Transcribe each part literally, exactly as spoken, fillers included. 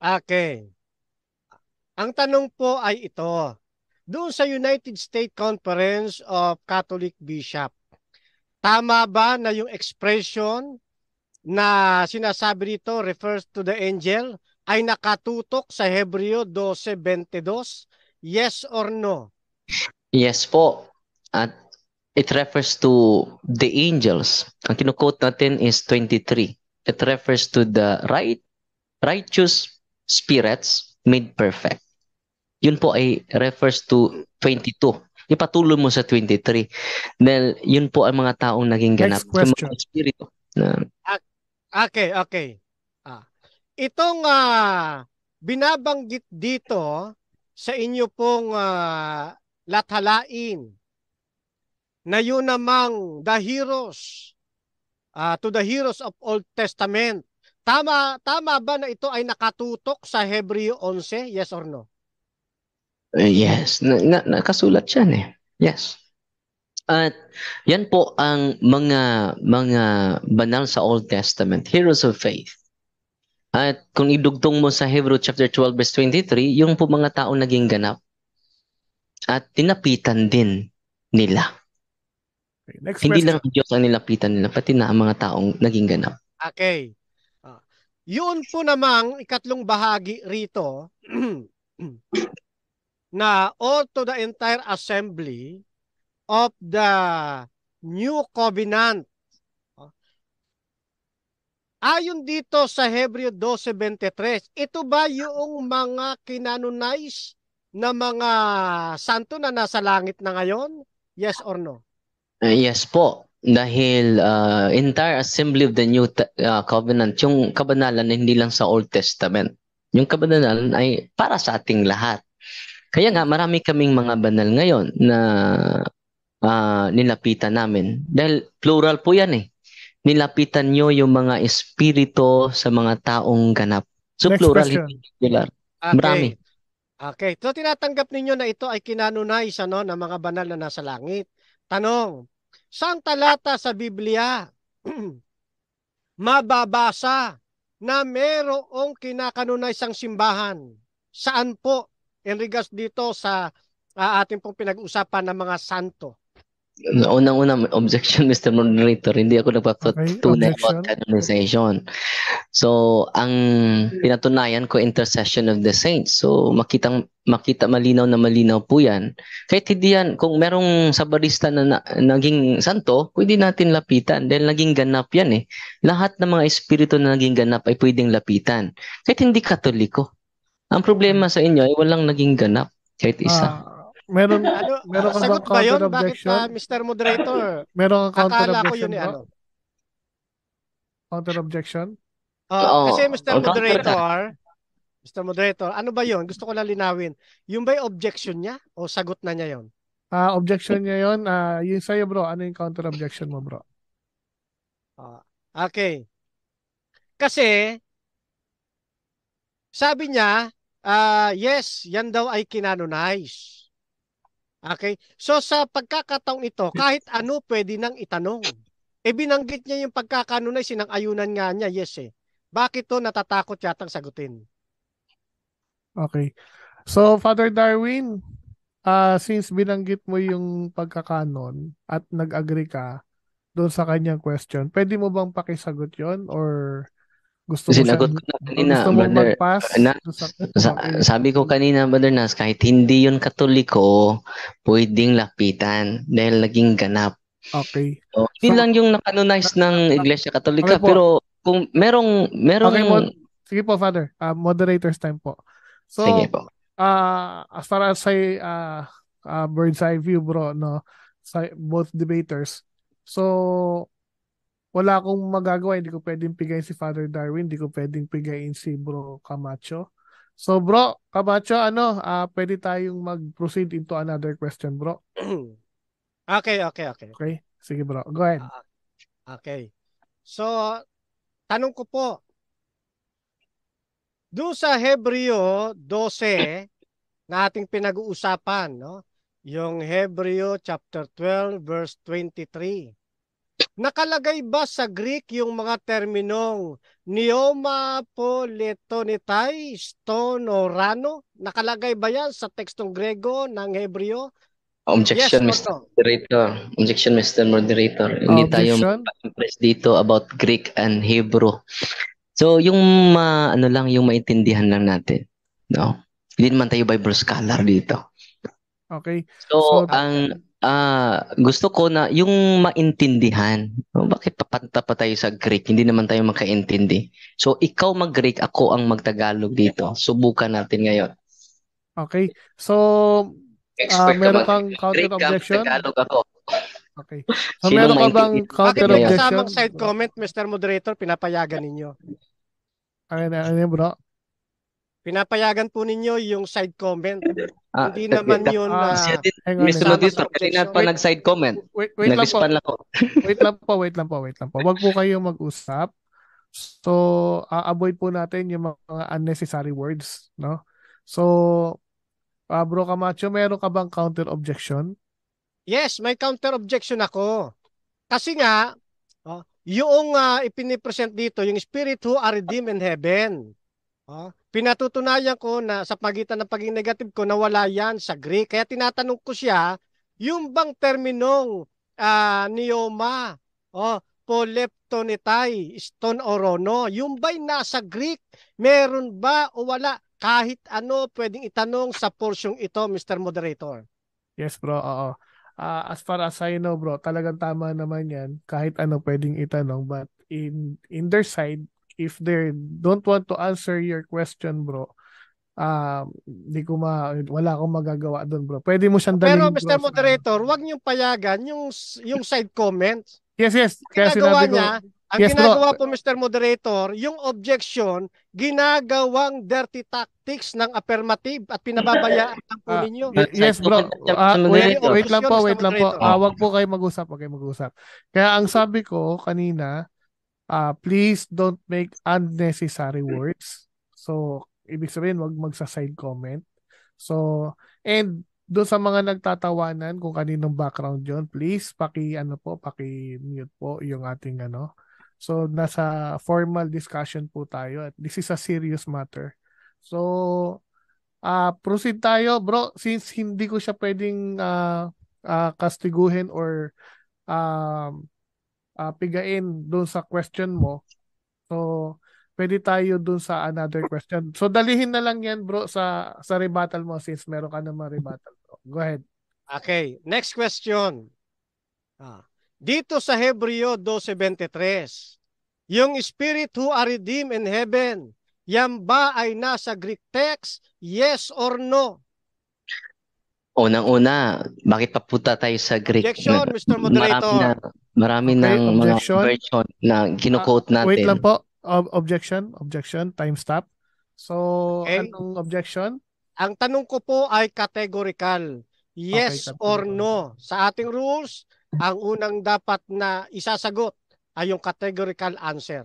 Okay. Ang tanong po ay ito. Doon sa United States Conference of Catholic Bishops, tama ba na yung expression na sinasabi dito refers to the angel ay nakatutok sa Hebreo twelve twenty-two? Yes or no? Yes po. At it refers to the angels. Ang kinukote natin is twenty-three. It refers to the right, righteous spirits made perfect. Yun po ay refers to twenty-two. Ipatuloy mo sa twenty-three. Dahil yun po ang mga taong naging ganap sa mga spirito. Okay, okay. Ah. Itong uh, binabanggit dito sa inyo pong uh, lathalain na yun namang the heroes, uh, to the heroes of Old Testament. Tama, tama ba na ito ay nakatutok sa Hebreo eleven? Yes or no? Uh, yes, na, na, nakasulat yan eh. Yes. At yan po ang mga mga banal sa Old Testament, heroes of faith. At kung idugtong mo sa Hebrew chapter twelve verse twenty-three, yung po mga tao naging ganap at tinapitan din nila. Okay, next Hindi question. Lang Diyos ang nilapitan nila, pati na ang mga taong naging ganap. Okay. Uh, yun po namang ikatlong bahagi rito. Na all to the entire assembly of the new covenant. Ayon dito sa Hebreo twelve twenty-three, ito ba yung mga kinanonize na mga santo na nasa langit na ngayon? Yes or no? Uh, yes po. Dahil uh, entire assembly of the new uh, covenant, yung kabanalan hindi lang sa Old Testament. Yung kabanalan ay para sa ating lahat. Kaya nga marami kaming mga banal ngayon na uh, nilapitan namin. Dahil plural po yan eh. Nilapitan nyo yung mga espirito sa mga taong ganap. So next plural, plural. Okay. Marami. Okay. So tinatanggap ninyo na ito ay kinanunay sa no, ng mga banal na nasa langit. Tanong, saan talata sa Biblia mababasa na merong kinakanunay sang simbahan? Saan po? In regards dito sa uh, ating pong pinag-usapan ng mga santo. Unang-unang objection, Mister Moderator, hindi ako nagpapatunay about canonization. So, ang pinatunayan ko, intercession of the saints. So, makitang, makita malinaw na malinaw po yan. Kahit hindi yan, kung merong sabarista na, na naging santo, pwede natin lapitan dahil naging ganap yan eh. Lahat ng mga espiritu na naging ganap ay pwedeng lapitan. Kahit hindi Katoliko. Ang problema sa inyo ay walang naging ganap kahit isa. Uh, meron ano, meron kang sagot ba yun? Bakit pa, Mister Moderator? Meron kang counter objection. Akala ko yun eh, ano? Counter objection? Uh, Oo. Kasi Mister All Moderator, Mister Moderator, ano ba yun? Gusto ko lang linawin. Yung ba yung objection niya o sagot na niya yun? Uh, objection niya yun. Uh, yung sa'yo bro, ano yung counter objection mo bro? Uh, okay. Kasi, sabi niya, Uh, yes, yan daw ay kinanonize. Okay? So sa pagkakataong ito, kahit ano pwede nang itanong. E binanggit niya yung pagkakanonize, sinang-ayunan nga niya, yes eh. Bakit to natatakot yatang sagutin? Okay. So Father Darwin, uh, since binanggit mo yung pagkakanon at nag-agree ka doon sa kanyang question, pwede mo bang pakisagot yon or... Gusto sinagot ko na kanina, brother. Na, sa, sabi ko kanina, brother Nas, kahit hindi yun Katoliko, pwedeng lapitan dahil naging ganap. Okay. So, hindi so, lang yung nakanonize ng Iglesia Katolika, okay pero kung merong... merong okay, mod, sige po, Father. Uh, moderator's time po. So, sige po. Uh, as far as I, uh, uh, bird's eye view, bro, no, sa both debaters. So... wala akong magagawa, hindi ko pwedeng pigayin si Father Darwin, hindi ko pwedeng pigayin si Bro Camacho. So Bro Camacho, ano, uh, pwede tayong mag-proceed into another question, Bro. Okay, okay, okay. Okay, sige Bro, go ahead. Uh, okay. So, tanong ko po, doon sa Hebreo twelve na ating pinag-uusapan, no? Yung Hebreo chapter twelve verse twenty-three. Nakalagay ba sa Greek yung mga terminong neoma, poletonitai, stone, o rano? Nakalagay ba yan sa tekstong Grego ng Hebreo? Objection, yes, Mister Moderator. Objection, Mister Moderator. Hindi tayo ma-impress dito about Greek and Hebrew. So, yung uh, ano lang, yung maintindihan lang natin. No? Hindi naman tayo Bible scholar dito. Okay. So, so ang... Uh, gusto ko na yung maintindihan. Oh, bakit papanta pa tayo sa Greek? Hindi naman tayo makaintindi. So, ikaw mag-Greek, ako ang mag-Tagalog dito. Subukan natin ngayon. Okay. So, uh, meron kang counter-objection? Tagalog ako. Okay. So, meron ka bang counter-objection? Bakit kasamang side comment, Mister Moderator, pinapayagan ninyo? Ano yun, bro? Pinapayagan po ninyo yung side comment. Ah, hindi naman yun na... Mister Moderator, kanina pa nag-side comment. Wait, wait, wait lang po. Lang wait lang po, wait lang po, wait lang po. Huwag po kayong mag-usap. So, uh, avoid po natin yung mga unnecessary words. No? So, uh, Bro Camacho, meron ka bang counter-objection? Yes, may counter-objection ako. Kasi nga, oh, yung uh, ipinipresent dito, yung spirit who are redeemed in heaven. Oh, pinatutunayan ko na sa pagitan ng pagiging negative ko na wala yan sa Greek. Kaya tinatanong ko siya, yung bang terminong uh, neoma, oh, poleptonitai, stone o rono, yung ba'y nasa Greek? Meron ba o wala? Kahit ano pwedeng itanong sa porsyong ito, Mister Moderator. Yes, bro. Oo. Uh, as far as I know, bro, talagang tama naman yan. Kahit ano pwedeng itanong. But in, in their side, if they don't want to answer your question, bro, uh, di ko ma, wala akong magagawa doon, bro. Pwede mo siyang dalhin. Pero, Mister Moderator, huwag niyong payagan yung, yung side comments. Yes, yes. Kaya ginagawa niya, ang yes, ginagawa bro. po, Mister Moderator, yung objection, ginagawang dirty tactics ng affirmative at pinababayaan lang po ninyo. Uh, yes, bro. Uh, wait, wait lang po, wait lang po. Uh, huwag po kayo mag-usap, huwag kayo mag-usap. Kaya ang sabi ko kanina, Uh, please don't make unnecessary words. So, ibig sabihin, wag magsa-side comment. So, and doon sa mga nagtatawanan, kung kaninong background yon, please, paki, ano po, paki-mute po yung ating, ano. So, nasa formal discussion po tayo. At this is a serious matter. So, uh, proceed tayo, bro. Since hindi ko siya pwedeng uh, uh, kastiguhin or um, Uh, pigain doon sa question mo. So, pwede tayo doon sa another question. So, dalihin na lang yan, bro, sa, sa rebuttal mo since meron ka naman rebuttal, bro. Go ahead. Okay. Next question. Ah, dito sa Hebreo twelve twenty-three, yung spirit who are redeemed in heaven, yan ba ay nasa Greek text? Yes or no? Unang-una, bakit papunta tayo sa Greek? Objection, Mister Moderator. Marami na, marami okay, ng objection. Mga version na kinu-quote natin. Wait lang po. Ob objection, objection, time stop. So, okay. Anong objection? Ang tanong ko po ay categorical. Yes okay, or no. Sa ating rules, ang unang dapat na isasagot ay yung categorical answer.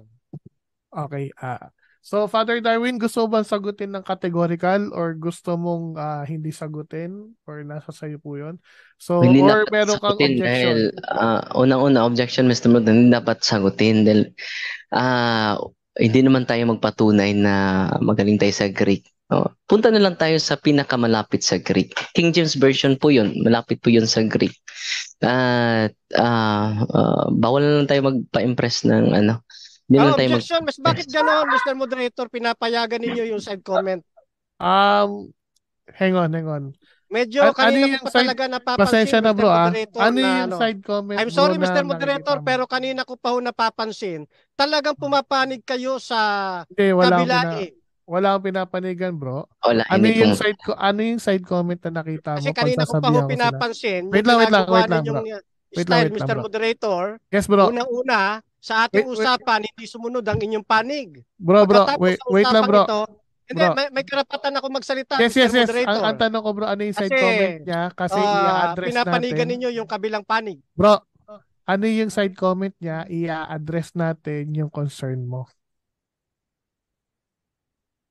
Okay. Uh, so, Father Darwin, gusto mo bang sagutin ng categorical or gusto mong uh, hindi sagutin or nasa sayo po yun? So, hindi or meron kang objection? Uh, Unang-una, objection, Mister Moderator, hindi dapat sagutin dahil uh, hindi naman tayo magpatunay na magaling tayo sa Greek. No? Punta na lang tayo sa pinakamalapit sa Greek. King James Version po yun. Malapit po yun sa Greek. At uh, uh, uh, bawal na lang tayo magpa-impress ng ano. Oh, objection, mas bakit gano'n, Mister Moderator, pinapayagan ninyo yung side comment? Um, hang on, hang on. Medyo kanina ano ko pa side, talaga napapansin, na, bro, Mister Moderator. Ano na, yung side comment? I'm sorry, Mister Moderator, na, pero kanina ko pa ho napapansin. Talagang pumapanig kayo sa okay, kabilain. Wala, wala akong pinapanigan, bro. Wala, ano, yung side, ano yung side comment na nakita Kasi mo? Kasi kanina ko pa ho pinapansin. Wait lang, wait lang, wait lang, bro. Wait lang, wait lang, Mister Moderator, yes, bro. Unang-una, sa ating wait, usapan, wait. hindi sumunod ang inyong panig. Bro, bro, wait, wait lang, bro. Ito, hindi, bro. May, may karapatan ako magsalita. Yes, yes, yes. Ang, ang tanong ko, bro, ano yung side kasi, comment niya? Kasi uh, i-address natin. Pinapanigan ninyo yung kabilang panig. Bro, ano yung side comment niya? I-address natin yung concern mo.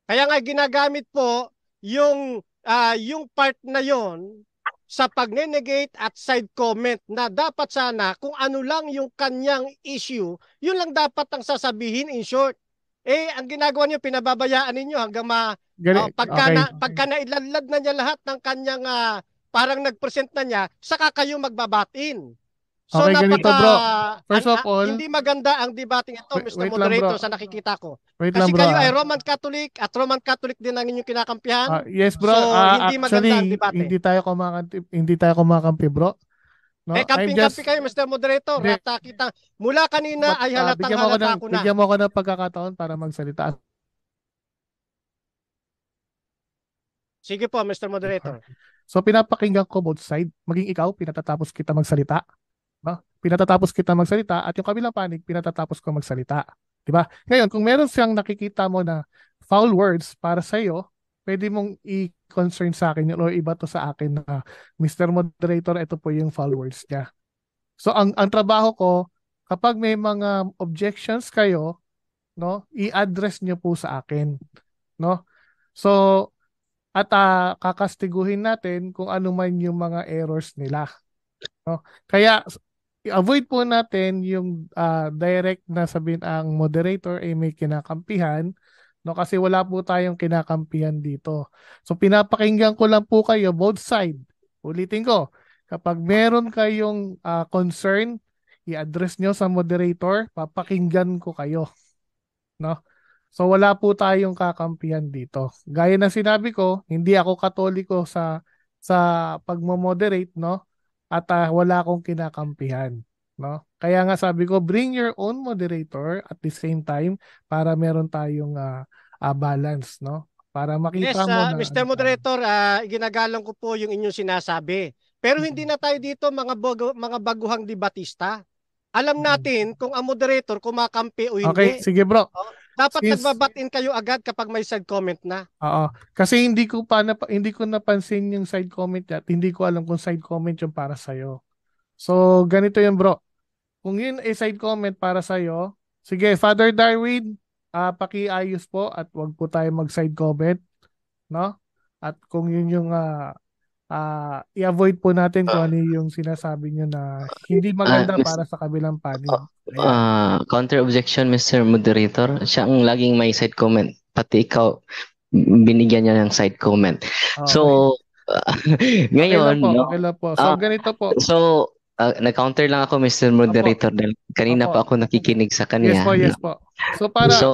Kaya nga, ginagamit po yung, uh, yung part na yon sa pag-negate at side comment na dapat sana kung ano lang yung kanyang issue, yun lang dapat ang sasabihin in short. Eh, ang ginagawa niyo, pinababayaan niyo hanggang ma, uh, pagka, okay. na, pagka nailalad na niya lahat ng kanyang, uh, parang nag-present na niya, saka kayo magbabatin. So, okay, napaka, ganito, bro. First an, of all, hindi maganda ang debating ito, wait, Mister Wait Moderator, lang, sa nakikita ko. Wait Kasi lang, kayo ay Roman Catholic at Roman Catholic din ang inyong kinakampihan. Uh, yes, bro. So, uh, hindi actually, maganda ang debate. Hindi tayo kumakampi, hindi tayo kumakampi, bro. No, eh, kamping-kampi kayo, Mister Moderator. Rata kita. Mula kanina but, ay halatang-halata uh, ko na. Bigyan mo ko ng pagkakataon para magsalita. Sige po, Mister Moderator. So, pinapakinggan ko both side. Maging ikaw, pinatatapos kita magsalita. No? Pinatatapos kita magsalita at yung kabilang panig, pinatatapos ko magsalita. Diba? Ngayon, kung meron siyang nakikita mo na foul words para sa iyo, pwede mong i-concern sa akin o iba to sa akin na Mister Moderator, ito po yung foul words niya. So ang ang trabaho ko, kapag may mga objections kayo, no, i-address niyo po sa akin, no? So at uh, kakastiguhin natin kung ano man yung mga errors nila, no? Kaya i-avoid po natin yung uh, direct na sabihin ang moderator ay may kinakampihan. No, kasi wala po tayong kinakampihan dito. So pinapakinggan ko lang po kayo both side. Ulitin ko, kapag meron kayong uh, concern, i-address nyo sa moderator, papakinggan ko kayo. No? So wala po tayong kakampihan dito. Gaya na sinabi ko, hindi ako Katoliko sa sa pagmo-moderate, no? At uh, wala akong kinakampihan. No? Kaya nga sabi ko, bring your own moderator at the same time para meron tayong uh, uh, balance, no? Para makita yes, mo uh, na... Mister Moderator, uh, ginagalang ko po yung inyong sinasabi. Pero mm-hmm. hindi na tayo dito mga, bago, mga baguhang debatista. Alam mm-hmm. natin kung ang moderator kumakampi o hindi. Okay, sige bro. Oh, dapat Since... nagbabatin kayo agad kapag may side comment na. Oo. Kasi hindi ko, pa nap hindi ko napansin yung side comment at hindi ko alam kung side comment yung para sa'yo. So, ganito yun bro. Kung yun ay side comment para sa'yo, sige, Father Darwin, uh, pakiayos po at wag po tayo mag-side comment, no? At kung yun yung uh, uh, i-avoid po natin kung ano yung sinasabi nyo na hindi maganda uh, para sa kabilang panig. Uh, counter objection, Mister Moderator. Siya ang laging may side comment. Pati ikaw, binigyan niya ng side comment. Okay. So, uh, ngayon... Okay po, okay po. So, uh, ganito po. So, Uh, na-counter lang ako, Mister Moderator, dahil kanina Apo. pa ako nakikinig sa kanya. Yes po, yes po. So, para... so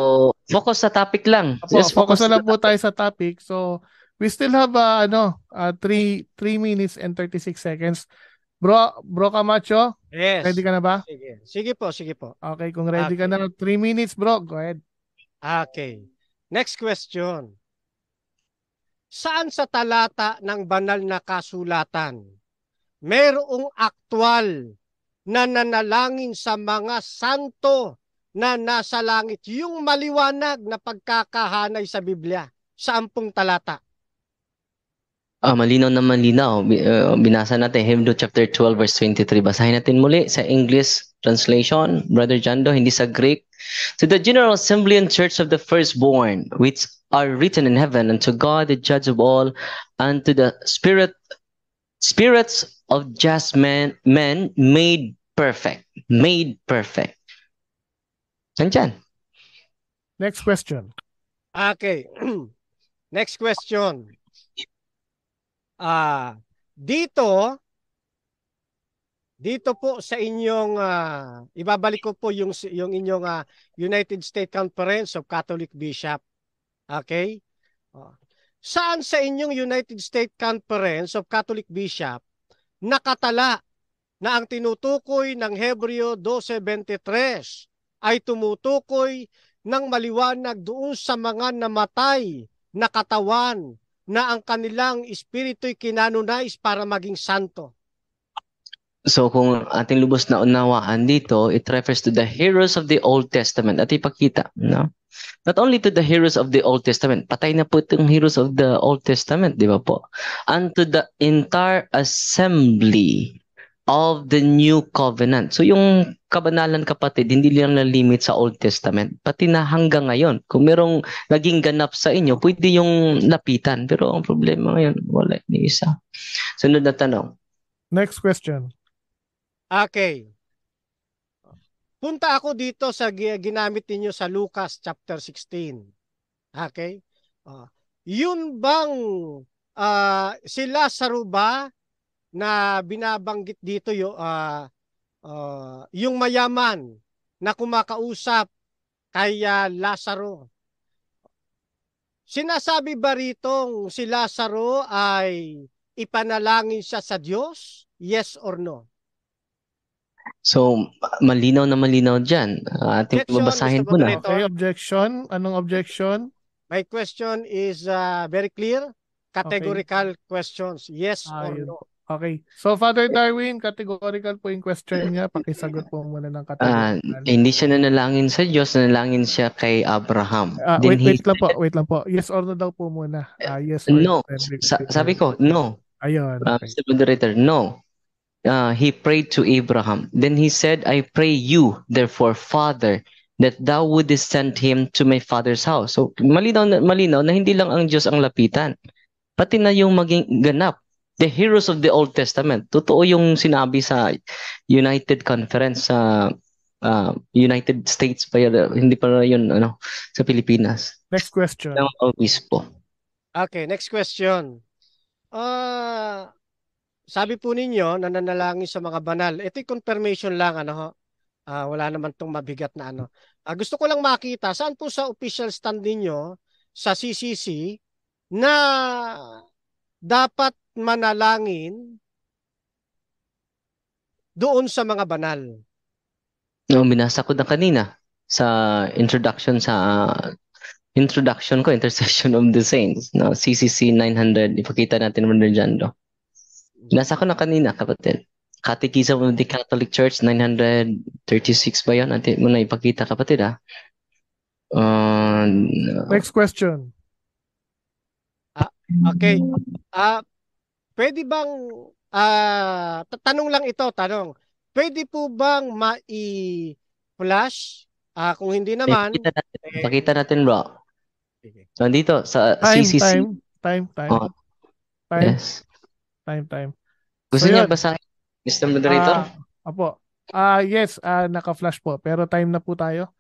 focus sa topic lang. Apo, yes, focus, focus na lang po tayo sa topic. So, we still have uh, ano, uh, three minutes and thirty-six seconds. Bro, bro Camacho, yes. Ready ka na ba? Sige. sige po, sige po. Okay, kung ready okay. ka na, three minutes bro, go ahead. Okay. Next question. Saan sa talata ng banal na kasulatan merong aktwal na nanalangin sa mga santo na nasa langit? Yung maliwanag na pagkakahanay sa Biblia sa ampung talata. Ah, malinaw na malinaw. Binasa natin Hebrews chapter twelve verse twenty-three. Basahin natin muli sa English translation, Brother Jando, hindi sa Greek. To the general assembly and church of the firstborn, which are written in heaven, and to God the judge of all, and to the spirit spirits of just men, men made perfect. Made perfect. Sanjan. Next question. Okay. Next question. Ah, uh, dito, dito po sa inyong, uh, ibabalik ko po yung, yung inyong uh, United States Conference of Catholic Bishops. Okay? Uh, Saan sa inyong United States Conference of Catholic Bishops nakatala na ang tinutukoy ng Hebreo twelve twenty-three ay tumutukoy ng maliwanag doon sa mga namatay na katawan na ang kanilang espiritu'y kinanunais para maging santo? So kung ating lubos na unawaan dito, it refers to the heroes of the Old Testament. At ipakita, no? Not only to the heroes of the Old Testament. Patay na po itong heroes of the Old Testament, di ba po? And to the entire assembly of the New Covenant. So yung kabanalan, kapatid, hindi lang na-limit sa Old Testament, pati na hanggang ngayon. Kung merong naging ganap sa inyo, pwede yung lapitan. Pero ang problema ngayon, wala ni isa. Sunod na tanong. Next question. Okay. Punta ako dito sa ginamit niyo sa Lucas chapter sixteen. Okay? Uh, yun bang uh, sila sa Ruba na binabanggit dito yung... Uh, Uh, yung mayaman na kumakausap kay uh, Lazaro. Sinasabi ba ritong si Lazaro ay ipanalangin siya sa Diyos? Yes or no? So, malinaw na malinaw dyan. Uh, ating babasahin po na. Okay, objection? Anong objection? My question is uh, very clear. Categorical okay. questions. Yes ah, or yun. no? Okay. So, Father Darwin, categorical po yung question niya. Pakisagot po muna ng categorical. Uh, hindi siya nanalangin sa Diyos, nanalangin siya kay Abraham. Uh, wait, wait lang po, wait lang po. Yes or no daw po muna. Uh, yes or no. Sa sabi ko, no. Ayun. Okay. Uh, Mister Moderator, no. Uh, he prayed to Abraham. Then he said, I pray you, therefore, Father, that thou wouldest send him to my father's house. So, malinaw na, malinaw na hindi lang ang Diyos ang lapitan. Pati na yung maging ganap. The heroes of the Old Testament. Totoo yung sinabi sa United Conference sa uh, uh, United States pa yun, hindi pa yun ano sa Pilipinas. Next question. Okay, next question. Uh, sabi po ninyo nananalangin sa mga banal. Ito'y confirmation lang ano. Uh, wala naman tong mabigat na ano. Uh, gusto ko lang makita saan po sa official stand niyo sa C C C na dapat manalangin doon sa mga banal. No, binasa ko na kanina sa introduction sa uh, introduction ko, Intercession of the Saints, no, C C C nine hundred. Ipakita natin mo na dyan, do. Binasa ko na kanina, kapatid. Catechism of the Catholic Church, nine thirty-six ba yun? Atin mo na ipakita, kapatid, ha? Uh, Next question. Okay. Uh, pwede bang, uh, tanong lang ito, tanong. Pwede po bang ma-i-flash? Uh, kung hindi naman. Pakita natin, eh, pakita natin bro. So, dito, sa time, C C C. Time, time, time. Oh. Time, yes. time, time. Gusto so, niya basahin, Mister Moderator? Uh, apo. Uh, yes, uh, naka-flash po. Pero time na po tayo.